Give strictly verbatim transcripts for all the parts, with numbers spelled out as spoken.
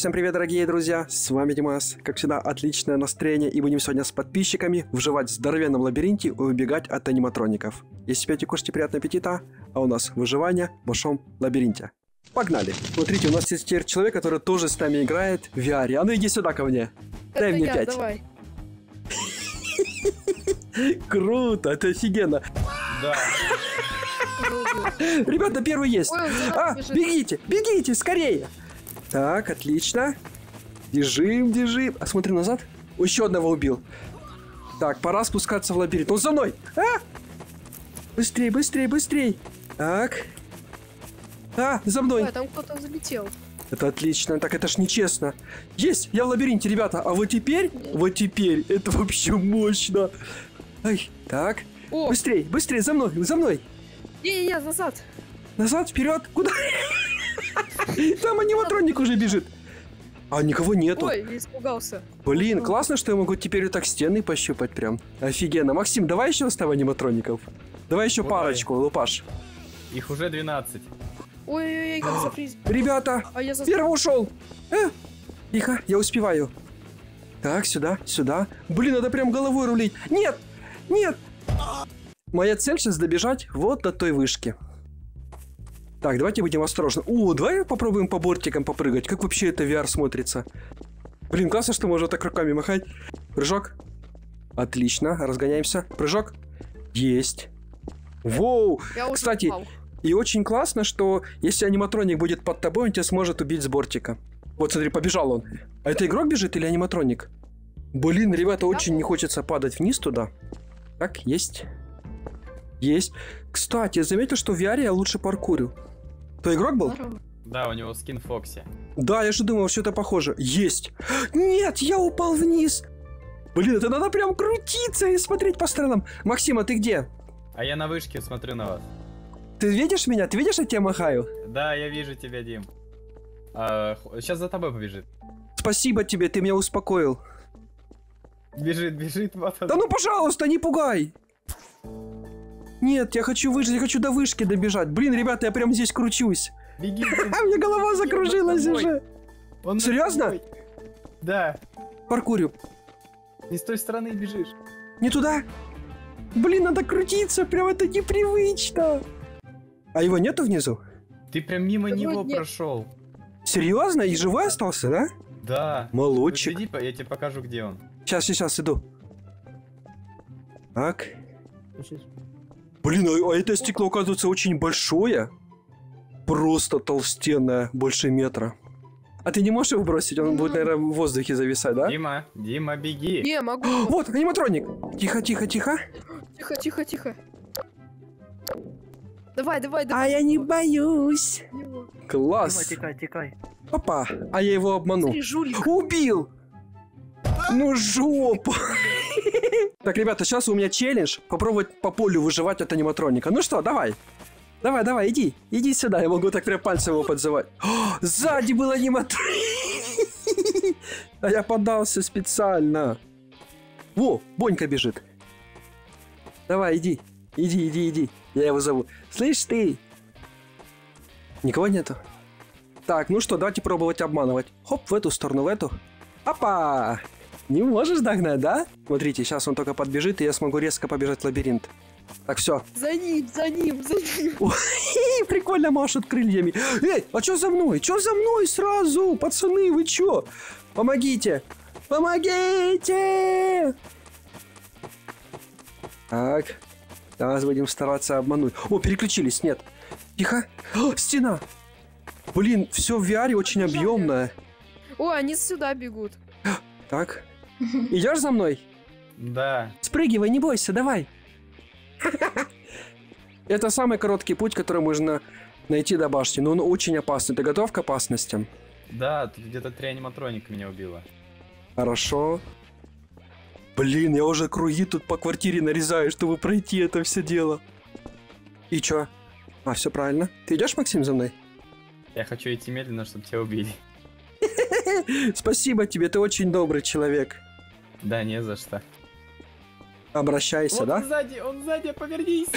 Всем привет, дорогие друзья, с вами Димас. Как всегда, отличное настроение, и будем сегодня с подписчиками вживать в здоровенном лабиринте и убегать от аниматроников. Если пьете, кушайте, приятного аппетита, а у нас выживание в большом лабиринте. Погнали! Смотрите, у нас есть теперь человек, который тоже с нами играет в ви ар. А ну иди сюда ко мне. Это Дай мне я, пять. Давай. Круто, это офигенно. Да. Ребята, первый есть. Ой, а, бежит. бегите, бегите, скорее. Так, отлично. Бежим, бежим. А смотри назад. Еще одного убил. Так, пора спускаться в лабиринт. Он за мной. А! Быстрей, быстрей, быстрей. Так. А, за мной. Ой, там кто-то залетел. Это отлично. Так, это ж нечестно. Есть, я в лабиринте, ребята. А вот теперь, вот теперь. Это вообще мощно. Ай, так. О. Быстрей, быстрей, за мной, за мной. Не-не-не, назад. Назад, вперед. Куда? Там аниматроник уже бежит. А никого нету. Ой, я испугался. Блин, классно, что я могу теперь вот так стены пощупать прям. Офигенно. Максим, давай еще оставь аниматроников. Давай еще Ой. парочку, Лупаш. Их уже двенадцать. Ой-ой-ой, как сюрприз. Ребята, а я первый ушел. Э? Тихо, я успеваю. Так, сюда, сюда. Блин, надо прям головой рулить. Нет, нет. Моя цель сейчас добежать вот до той вышки. Так, давайте будем осторожны. О, давай попробуем по бортикам попрыгать. Как вообще это ви ар смотрится? Блин, классно, что можно так руками махать. Прыжок. Отлично, разгоняемся. Прыжок. Есть. Воу. Кстати, упал. И очень классно, что если аниматроник будет под тобой, он тебя сможет убить с бортика. Вот, смотри, побежал он. А это игрок бежит или аниматроник? Блин, ребята, очень не хочется падать вниз туда. Так, есть. Есть. Кстати, я заметил, что в ви ар я лучше паркурю. Кто игрок был? Да, у него скин Фокси. Да, я же думал, что это похоже. Есть. Нет, я упал вниз. Блин, это надо прям крутиться и смотреть по сторонам. Максим, а ты где? А я на вышке смотрю на вас. Ты видишь меня? Ты видишь, я тебя махаю? Да, я вижу тебя, Дим. А, сейчас за тобой побежит. Спасибо тебе, ты меня успокоил. Бежит, бежит. Вот да ну, пожалуйста, не пугай. Нет, я хочу выжить, я хочу до вышки добежать. Блин, ребята, я прям здесь кручусь. Беги, беги. А мне голова закружилась уже. Серьезно? Да. Паркурю. Не с той стороны бежишь. Не туда? Блин, надо крутиться, прям это непривычно. А его нету внизу? Ты прям мимо него прошел. Серьезно? И живой остался, да? Да. Молодчик. Иди, я тебе покажу, где он. Сейчас, сейчас, иду. Так. Блин, а это стекло, оказывается, очень большое. Просто толстенное, больше метра. А ты не можешь его бросить? Он будет, наверное, в воздухе зависать, да? Дима, Дима, беги. Не, могу. Вот, аниматроник. Тихо, тихо, тихо. Тихо, тихо, тихо. Давай, давай, давай. А я не боюсь. Класс. Дима, тикай, тикай. Опа, а я его обманул. Убил. Ну, жопа. Так, ребята, сейчас у меня челлендж. Попробовать по полю выживать от аниматроника. Ну что, давай. Давай, давай, иди. Иди сюда, я могу так прям пальцем его подзывать. О, сзади был аниматроник. А я поддался специально. Во, Бонька бежит. Давай, иди. Иди, иди, иди. Я его зову. Слышь ты. Никого нету? Так, ну что, давайте пробовать обманывать. Хоп, в эту сторону, в эту. Опа! Не можешь догнать, да? Смотрите, сейчас он только подбежит, и я смогу резко побежать в лабиринт. Так, все. За ним, за ним, за ним. Ой, прикольно машут крыльями. Эй, а что за мной? Что за мной сразу? Пацаны, вы что? Помогите! Помогите! Так. Сейчас будем стараться обмануть. О, переключились, нет. Тихо. О, стена! Блин, все в ви ар очень объемное. О, они сюда бегут. Так. Идешь за мной? Да. Спрыгивай, не бойся, давай. Это самый короткий путь, который можно найти до башни, но он очень опасный. Ты готов к опасностям? Да, тут где-то три аниматроника меня убило. Хорошо. Блин, я уже круги тут по квартире нарезаю, чтобы пройти это все дело. И чё? А, все правильно. Ты идешь, Максим, за мной? Я хочу идти медленно, чтобы тебя убили. Спасибо тебе, ты очень добрый человек. Да, не за что. Обращайся, да? Он сзади, он сзади, повернись.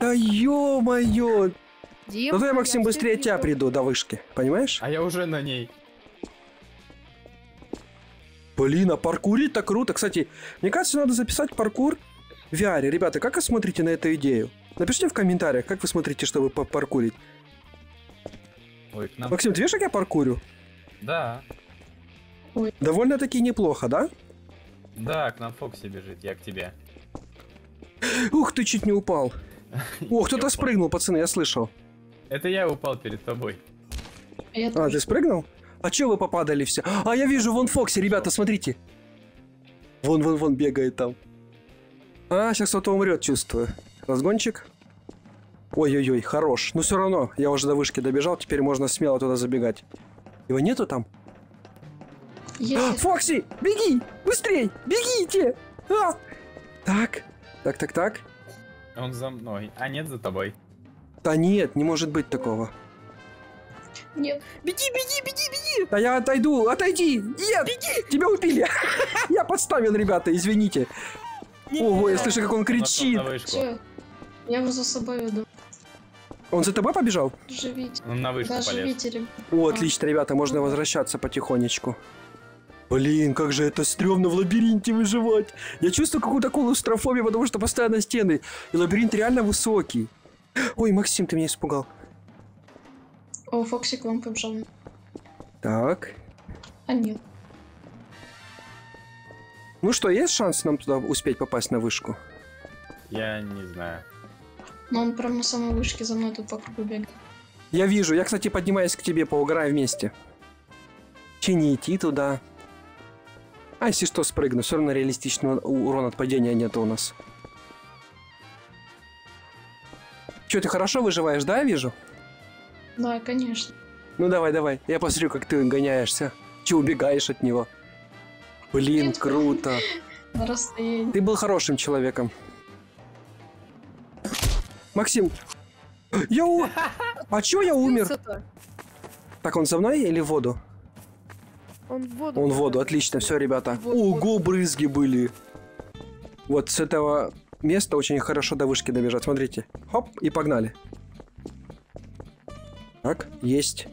Да ё-моё. Ну, я, Максим, быстрее тебя приду до вышки, понимаешь? А я уже на ней. Блин, а паркурить-то круто. Кстати, мне кажется, надо записать паркур в ви ар. Ребята, как вы смотрите на эту идею? Напишите в комментариях, как вы смотрите, чтобы паркурить. Ой, к нам... Максим, ты видишь, как я паркурю? Да. Довольно-таки неплохо, да? Да, к нам Фокси бежит, я к тебе. Ух, ты чуть не упал. О, кто-то спрыгнул, пацаны, я слышал. Это я упал перед тобой. А, ты спрыгнул? А че вы попадали все? А, я вижу, вон Фокси, ребята, смотрите. Вон-вон-вон бегает там. А, сейчас кто-то умрет, чувствую. Разгончик. Ой-ой-ой, хорош. Но все равно, я уже до вышки добежал, теперь можно смело туда забегать. Его нету там? Есть. Фокси, беги! Быстрей! Бегите! А! Так, так, так, так. Он за мной. А нет, за тобой. Да нет, не может быть такого. Нет. Беги, беги, беги, беги! Да я отойду, отойди! Нет! Беги! Тебя убили! Я подставил, ребята, извините. Ого, я слышу, как он кричит. Я его за собой веду. Он за тобой побежал? Живите. Он на вышку полез. О, отлично, ребята, можно возвращаться потихонечку. Блин, как же это стрёмно в лабиринте выживать. Я чувствую какую-то клаустрофобию, потому что постоянно стены. И лабиринт реально высокий. Ой, Максим, ты меня испугал. О, Фокси к вам побежал. Так. А нет. Ну что, есть шанс нам туда успеть попасть на вышку? Я не знаю. Но он прям на самой вышке за мной тут по кругу бегает. Я вижу. Я, кстати, поднимаюсь к тебе, поугораю вместе. Че не идти туда? А если что, спрыгну. Все равно реалистичного урона от падения нет у нас. Че, ты хорошо выживаешь, да, вижу? Да, конечно. Ну давай, давай. Я посмотрю, как ты гоняешься. Че убегаешь от него. Блин, нет, круто. Ты был хорошим человеком. Максим. Я у... А че я умер? Так, он со мной или в воду? Он в воду. Он в воду, отлично, все, ребята. Ого, брызги были. Вот с этого места очень хорошо до вышки добежать. Смотрите. Хоп, и погнали. Так, есть.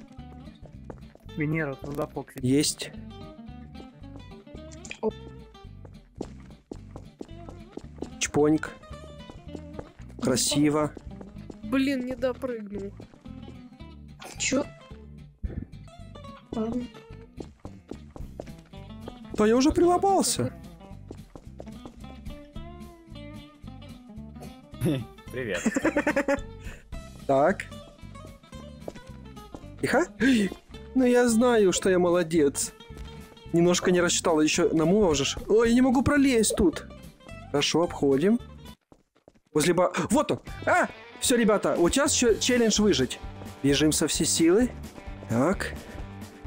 Венера, туда Фокси. Есть. Чпоньк. Красиво. Блин, не допрыгнул. Чё? Ладно. Да я уже прилопался. Привет. Так. Тихо. Ну я знаю, что я молодец. Немножко не рассчитал, еще наможешь. Ой, я не могу пролезть тут. Хорошо, обходим. Возле ба... Вот он! А! Все, ребята, вот сейчас челлендж выжить. Бежим со всей силы. Так.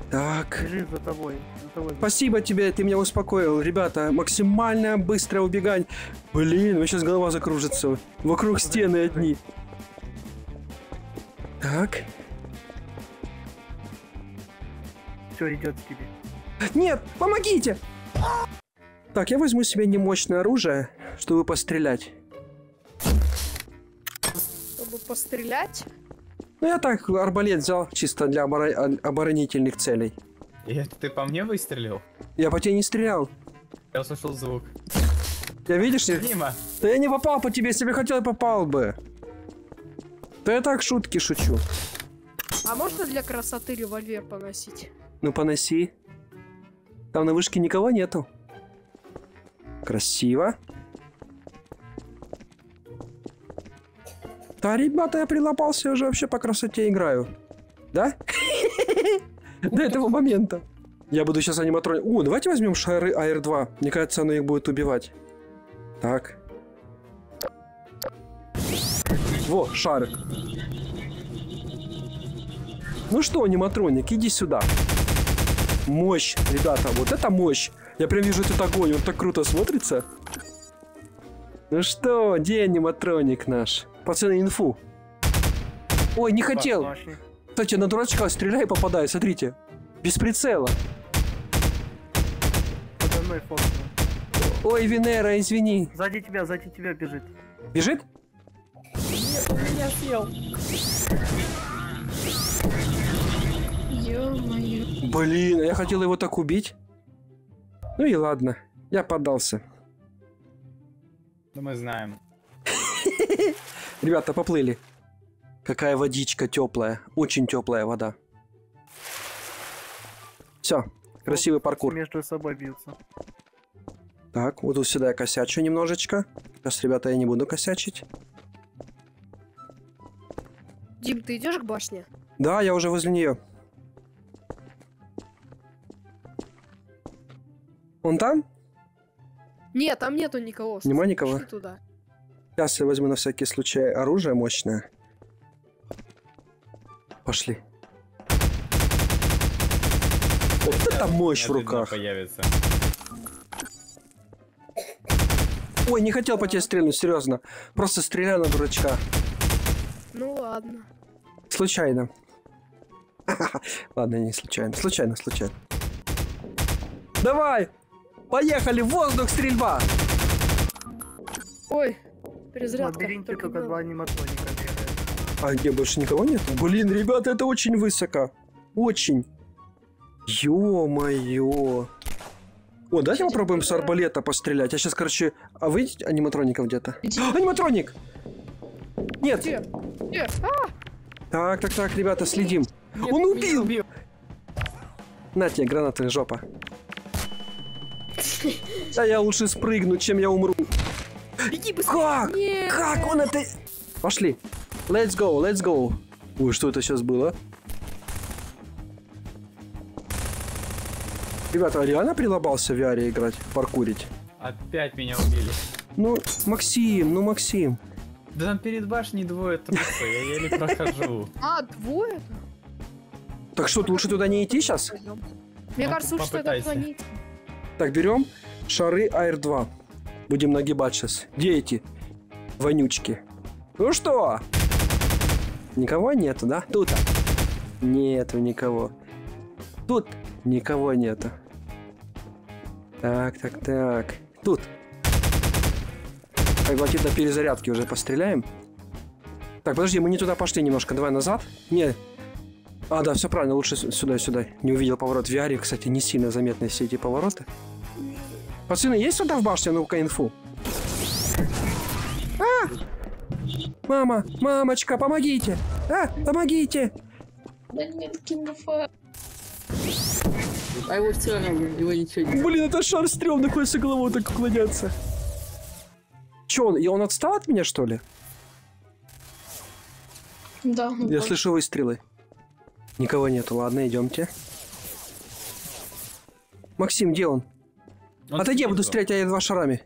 Так. За тобой. За тобой. Спасибо тебе, ты меня успокоил. Ребята, максимально быстро убегать. Блин, у меня сейчас голова закружится. Вокруг стены одни. Так. Все, идет к тебе. Нет, помогите! Так, я возьму себе немощное оружие, чтобы пострелять. Чтобы пострелять? Ну, я так арбалет взял, чисто для оборо- оборонительных целей. И это ты по мне выстрелил? Я по тебе не стрелял. Я услышал звук. Я видишь? Дима. Да я не попал по тебе, если бы хотел, я попал бы. Да я так шутки шучу. А можно для красоты револьвер поносить? Ну, поноси. Там на вышке никого нету. Красиво. Да, ребята, я прилопался, я уже вообще по красоте играю. Да? До этого момента. Я буду сейчас аниматронить. О, давайте возьмем шары а эр два. Мне кажется, оно их будет убивать. Так. Во, шарик. Ну что, аниматроник, иди сюда. Мощь, ребята, вот это мощь. Я прям вижу этот огонь, он так круто смотрится. Ну что, где аниматроник наш? Пацаны, инфу. Ой, не хотел. Кстати, на дурачка стреляю и попадаю, смотрите. Без прицела. Подо мной Фокси. Ой, Венера, извини. Сзади тебя, сзади тебя бежит. Бежит? Нет, меня съел. Блин, я хотел его так убить. Ну и ладно, я поддался. Ну мы знаем. Ребята, поплыли. Какая водичка теплая, очень теплая вода. Все, красивый паркур. Между собой бился. Так, вот сюда я косячу немножечко. Сейчас, ребята, я не буду косячить. Дим, ты идешь к башне? Да, я уже возле нее. Он там? Нет, там нету никого. Нема никого? Туда. Сейчас я возьму на всякий случай оружие мощное. Пошли. Вот это мощь в руках. Появится. Ой, не хотел по тебе стрельнуть, серьезно. Просто стреляю на дурачка. Ну ладно. Случайно. Ладно, не случайно. Случайно, случайно. Давай! Поехали! Воздух, стрельба! Ой, перезарядка. В лабиринте только два аниматроника. А где больше никого нет? Блин, ребята, это очень высоко. Очень. Ё-моё. О, давайте попробуем с арбалета пострелять. Я сейчас, короче... А вы видите аниматроников где-то? А, аниматроник! Нет. Где? Где? А! Так, так, так, ребята, следим. Нет, он убил! Убил. На тебе, гранаты, жопа. Да я лучше спрыгну, чем я умру. Иди быстрее. Как? Нет. Как он это... Пошли. Let's go, let's go. Ой, что это сейчас было? Ребята, реально прилобался в ви ар играть, паркурить? Опять меня убили. Ну, Максим, ну Максим. Да там перед башней двое трупа, я еле прохожу. А, двое? Так что, лучше туда не идти сейчас? Мне кажется, лучше туда не идти. Так, берем шары эй ар два. Будем нагибать сейчас. Где эти вонючки? Ну что? Никого нету, да? Тут-то. Нету никого. Тут никого нету. Так, так, так. Тут. Хватит на перезарядки, уже постреляем. Так, подожди, мы не туда пошли немножко. Давай назад. Не. А, да, все правильно, лучше сюда, сюда. Не увидел поворот. В ви ар, кстати, не сильно заметны все эти повороты. Пацаны, есть сюда в башне? Ну-ка, инфу. А! Мама, мамочка, помогите! А, помогите! Да нет, кингофа. А его все равно, его ничего нет. Блин, это шар стрёмный, хочется головой так уклоняться. Че он? И он отстал от меня, что ли? Да. Я да. Слышу выстрелы. Никого нету, ладно, идемте. Максим, где он? он Отойди, я буду стрелять, а я два шарами.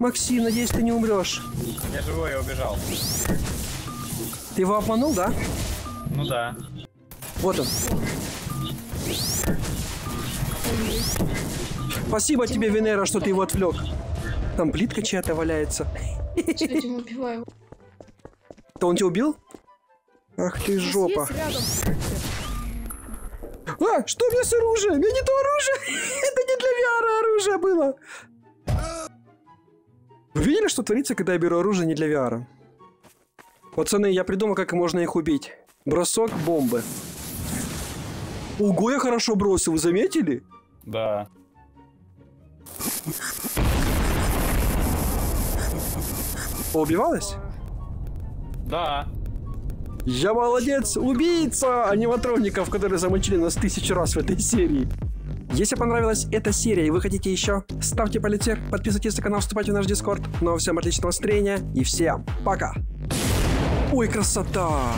Максим, надеюсь, ты не умрешь. Я живой, я убежал. Ты его обманул, да? Ну да. Вот он. Спасибо тебе, Венера, что ты его отвлек. Там плитка чья-то валяется. Что я тебя убиваю? То он тебя убил? Ах ты жопа. А, что у меня с оружием? У меня не то оружие. Это не для ви ар оружие было. Вы видели, что творится, когда я беру оружие не для ви ар? Пацаны, я придумал, как можно их убить. Бросок бомбы. Ого, я хорошо бросил, вы заметили? Да. Поубивалась? Да. Я молодец, убийца аниматроников, которые замочили нас тысячу раз в этой серии. Если понравилась эта серия и вы хотите еще, ставьте палец вверх, подписывайтесь на канал, вступайте в наш Дискорд. Ну а всем отличного настроения и всем пока. Ой, красота!